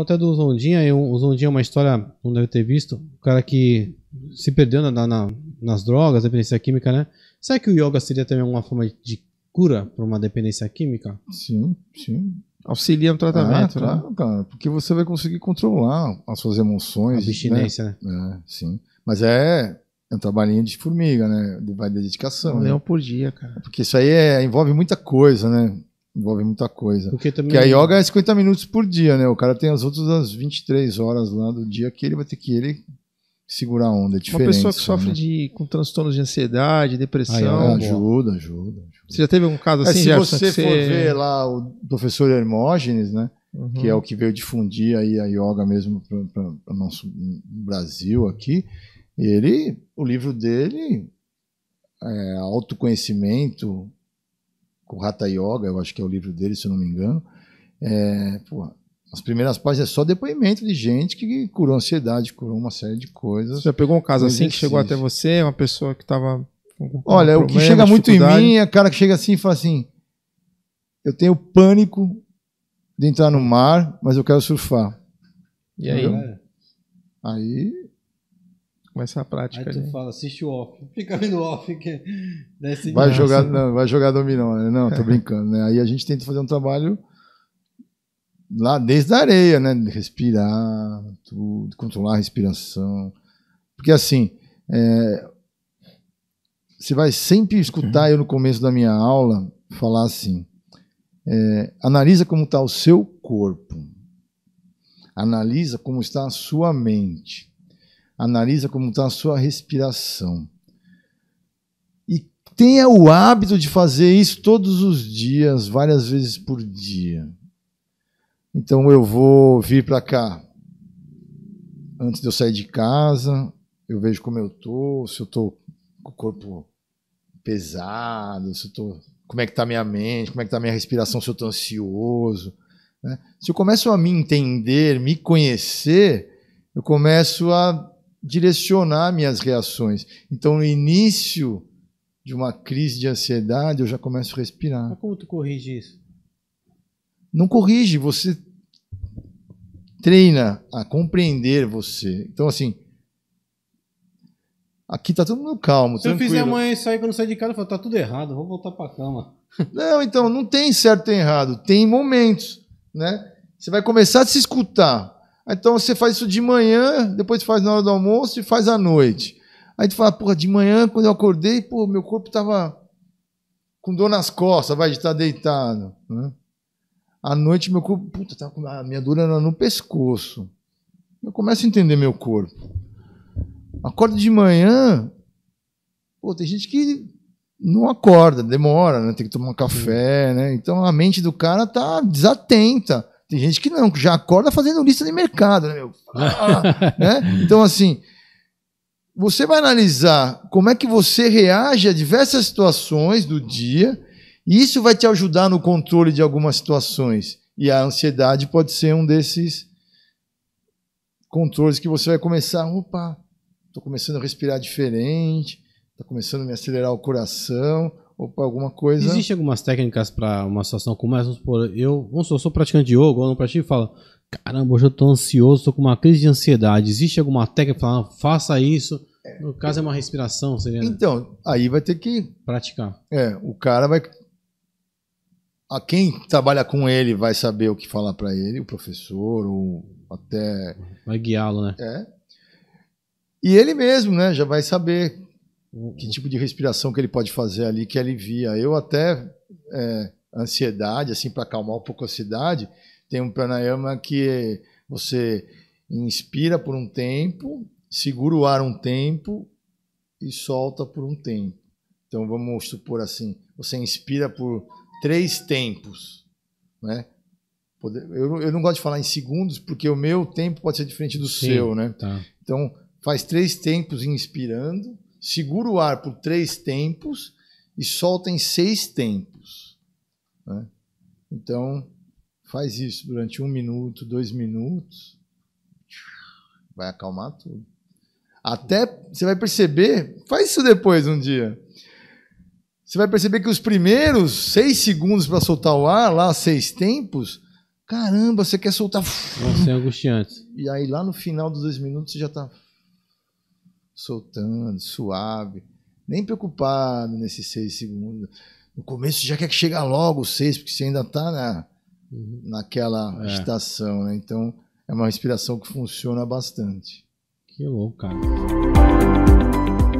Até do Zondinha, o Zondinha é uma história, não deve ter visto, o cara que se perdeu nas drogas, dependência química, né? Será que o yoga seria também uma forma de cura para uma dependência química? Sim, sim. Auxilia no tratamento, né? Cara, porque você vai conseguir controlar as suas emoções. Abstinência, né? É, sim. Mas é um trabalhinho de formiga, né? Vai de dedicação. Não por dia, cara. Porque isso aí envolve muita coisa, né? Envolve muita coisa. Porque também... a yoga é 50 minutos por dia, né? O cara tem as outras as 23 horas lá do dia que ele vai ter que segurar a onda. É diferente. Uma pessoa que sofre com transtornos de ansiedade, depressão... Ajuda. Você já teve algum caso assim? Se você for ver lá o professor Hermógenes, né? Uhum. Que é o que veio difundir aí a yoga mesmo para o nosso Brasil aqui. O livro dele é Autoconhecimento... o Hatha Yoga, eu acho que é o livro dele, se eu não me engano. As primeiras páginas é só depoimento de gente que curou ansiedade, curou uma série de coisas. Você já pegou um caso assim que chegou até você, uma pessoa que estava com problema, o que chega muito em mim é o cara que chega assim e fala assim, eu tenho pânico de entrar no mar, mas eu quero surfar. E aí? Entendeu? Aí... começa a prática. Aí tu fala, assiste o off. Fica vendo o off. Que vai jogar dominó. Não, tô brincando. Né? Aí a gente tenta fazer um trabalho lá desde a areia, né? Respirar, tudo, controlar a respiração. Porque assim, você vai sempre escutar eu no começo da minha aula falar assim, analisa como está o seu corpo. Analisa como está a sua mente. Analisa como está a sua respiração. E tenha o hábito de fazer isso todos os dias, várias vezes por dia. Então eu vou vir para cá. Antes de eu sair de casa, eu vejo como eu estou, se eu estou com o corpo pesado, como é que está a minha mente, como é que está a minha respiração, se eu estou ansioso. Né? Se eu começo a me entender, me conhecer, eu começo a direcionar minhas reações. Então, no início de uma crise de ansiedade, eu já começo a respirar. Mas como tu corrige isso? Não corrige, você treina a compreender você. Então, assim, aqui tá todo mundo calmo, tranquilo. Se eu fizer amanhã isso aí, quando eu sair de casa, eu falo, tá tudo errado, vou voltar pra cama. Não, então, não tem certo e errado, tem momentos, né? Você vai começar a se escutar. Então você faz isso de manhã, depois faz na hora do almoço e faz à noite. Aí tu fala, porra, de manhã, quando eu acordei, pô, meu corpo tava com dor nas costas, vai de estar deitado. Né? À noite, meu corpo, puta, tava com a minha dor era no pescoço. Eu começo a entender meu corpo. Acordo de manhã, pô, tem gente que não acorda, demora, né? Tem que tomar um café, né? Então a mente do cara tá desatenta. Tem gente que não, que já acorda fazendo lista de mercado. Né, meu? Né? Então, assim, você vai analisar como é que você reage a diversas situações do dia e isso vai te ajudar no controle de algumas situações. E a ansiedade pode ser um desses controles que você vai começar, opa, estou começando a respirar diferente, está começando a me acelerar o coração... ou para alguma coisa... Existem algumas técnicas para uma situação como essa? Eu sou praticante de yoga, eu não pratico e falo, caramba, hoje eu estou ansioso, estou com uma crise de ansiedade. Existe alguma técnica para falar, faça isso? No caso é uma respiração, seria... Então, aí vai ter que... praticar. O cara vai... A quem trabalha com ele vai saber o que falar para ele, o professor, ou até... vai guiá-lo, né? E ele mesmo, né, já vai saber... que tipo de respiração que ele pode fazer ali que alivia. Eu até ansiedade, assim, para acalmar um pouco a ansiedade, tem um pranayama que você inspira por um tempo, segura o ar um tempo e solta por um tempo. Então vamos supor assim, você inspira por 3 tempos, né? Eu não gosto de falar em segundos porque o meu tempo pode ser diferente do seu, né? Tá. Então faz 3 tempos inspirando, segura o ar por 3 tempos e solta em 6 tempos. Né? Então, faz isso durante 1 minuto, 2 minutos. Vai acalmar tudo. Até você vai perceber, faz isso depois um dia. Você vai perceber que os primeiros 6 segundos para soltar o ar, lá 6 tempos, Caramba, você quer soltar... Nossa, é angustiante. E aí lá no final dos 2 minutos você já está soltando, suave. Nem preocupado nesses 6 segundos. No começo você já quer que chegue logo os 6, porque você ainda está naquela agitação, né? Então é uma respiração que funciona bastante. Que louco, cara.